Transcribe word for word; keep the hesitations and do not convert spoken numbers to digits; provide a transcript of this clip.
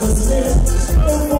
I'm